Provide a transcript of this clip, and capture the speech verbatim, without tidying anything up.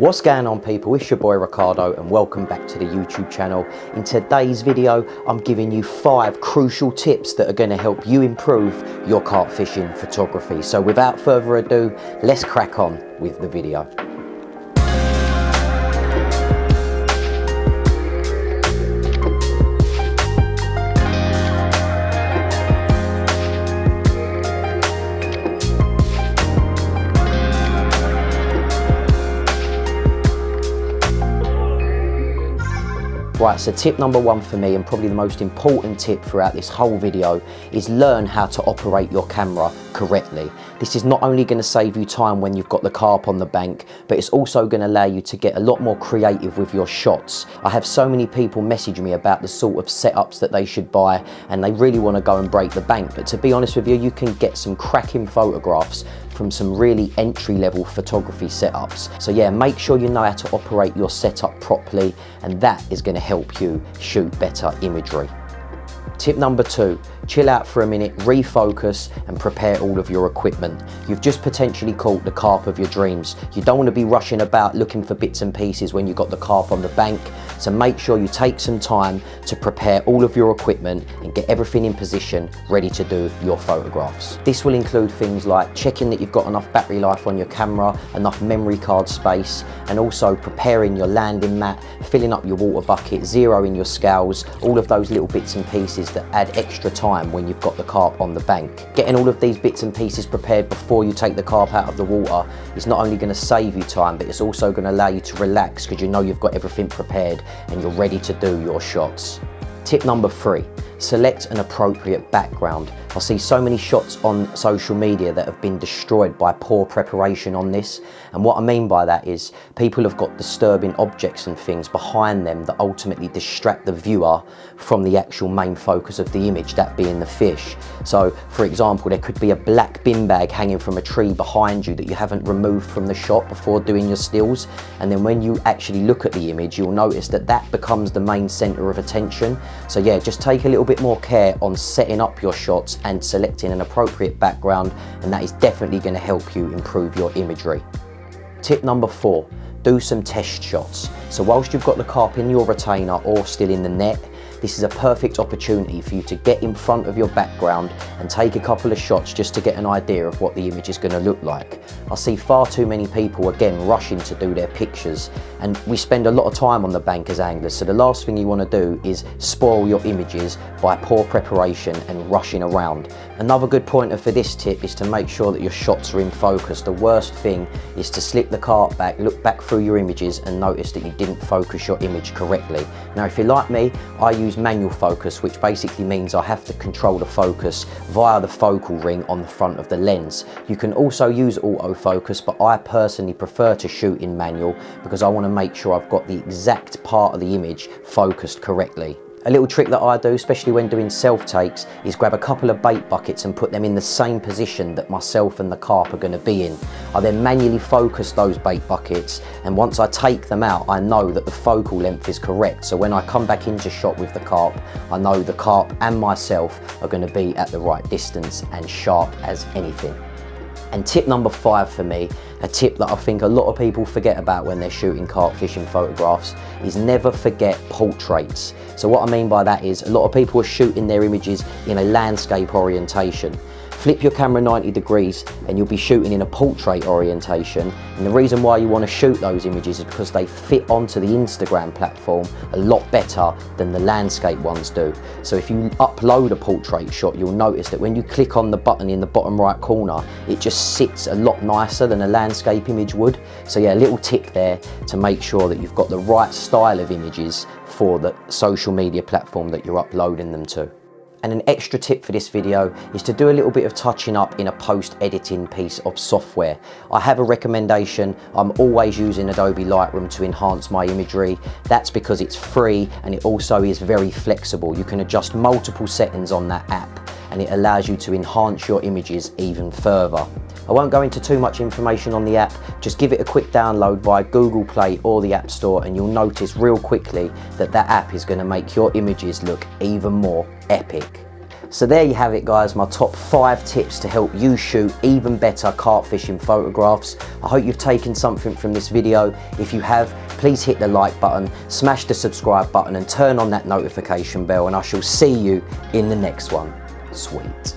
What's going on, people? It's your boy Ricardo and welcome back to the YouTube channel. In today's video, I'm giving you five crucial tips that are going to help you improve your carp fishing photography. So without further ado, let's crack on with the video. Right, so tip number one for me, and probably the most important tip throughout this whole video, is learn how to operate your camera correctly. This is not only going to save you time when you've got the carp on the bank, but it's also going to allow you to get a lot more creative with your shots. I have so many people message me about the sort of setups that they should buy, and they really want to go and break the bank. But to be honest with you, you can get some cracking photographs from some really entry-level photography setups. So yeah, make sure you know how to operate your setup properly, and that is going to help you shoot better imagery. Tip number two, chill out for a minute, refocus and prepare all of your equipment. You've just potentially caught the carp of your dreams. You don't want to be rushing about looking for bits and pieces when you've got the carp on the bank, so make sure you take some time to prepare all of your equipment and get everything in position ready to do your photographs. This will include things like checking that you've got enough battery life on your camera, enough memory card space, and also preparing your landing mat, filling up your water bucket, zeroing your scales, all of those little bits and pieces that add extra time when you've got the carp on the bank. Getting all of these bits and pieces prepared before you take the carp out of the water is not only going to save you time, but it's also going to allow you to relax because you know you've got everything prepared and you're ready to do your shots. Tip number three, select an appropriate background. I see so many shots on social media that have been destroyed by poor preparation on this. And what I mean by that is people have got disturbing objects and things behind them that ultimately distract the viewer from the actual main focus of the image, that being the fish. So for example, there could be a black bin bag hanging from a tree behind you that you haven't removed from the shot before doing your stills. And then when you actually look at the image, you'll notice that that becomes the main center of attention. So yeah, just take a little bit bit more care on setting up your shots and selecting an appropriate background, and that is definitely going to help you improve your imagery. Tip number four, do some test shots. So whilst you've got the carp in your retainer or still in the net, this is a perfect opportunity for you to get in front of your background and take a couple of shots just to get an idea of what the image is going to look like. I see far too many people again rushing to do their pictures, and we spend a lot of time on the bank as anglers, so the last thing you want to do is spoil your images by poor preparation and rushing around. Another good pointer for this tip is to make sure that your shots are in focus. The worst thing is to slip the carp back, look back through your images and notice that you didn't focus your image correctly. Now if you're like me, I use manual focus, which basically means I have to control the focus via the focal ring on the front of the lens. You can also use autofocus, but I personally prefer to shoot in manual because I want to make sure I've got the exact part of the image focused correctly. A little trick that I do, especially when doing self-takes, is grab a couple of bait buckets and put them in the same position that myself and the carp are going to be in. I then manually focus those bait buckets, and once I take them out, I know that the focal length is correct. So when I come back into shot with the carp, I know the carp and myself are going to be at the right distance and sharp as anything. And tip number five for me, a tip that I think a lot of people forget about when they're shooting carp fishing photographs, is never forget portraits. So what I mean by that is a lot of people are shooting their images in a landscape orientation. Flip your camera ninety degrees and you'll be shooting in a portrait orientation, and the reason why you want to shoot those images is because they fit onto the Instagram platform a lot better than the landscape ones do. So if you upload a portrait shot, you'll notice that when you click on the button in the bottom right corner, it just sits a lot nicer than a landscape image would. So yeah, a little tip there to make sure that you've got the right style of images for the social media platform that you're uploading them to. And an extra tip for this video is to do a little bit of touching up in a post-editing piece of software. I have a recommendation. I'm always using Adobe Lightroom to enhance my imagery. That's because it's free and it also is very flexible. You can adjust multiple settings on that app, and it allows you to enhance your images even further. I won't go into too much information on the app, just give it a quick download via Google Play or the App Store, and you'll notice real quickly that that app is going to make your images look even more epic. So there you have it, guys, my top five tips to help you shoot even better carp fishing photographs. I hope you've taken something from this video. If you have, please hit the like button, smash the subscribe button and turn on that notification bell, and I shall see you in the next one. Sweet.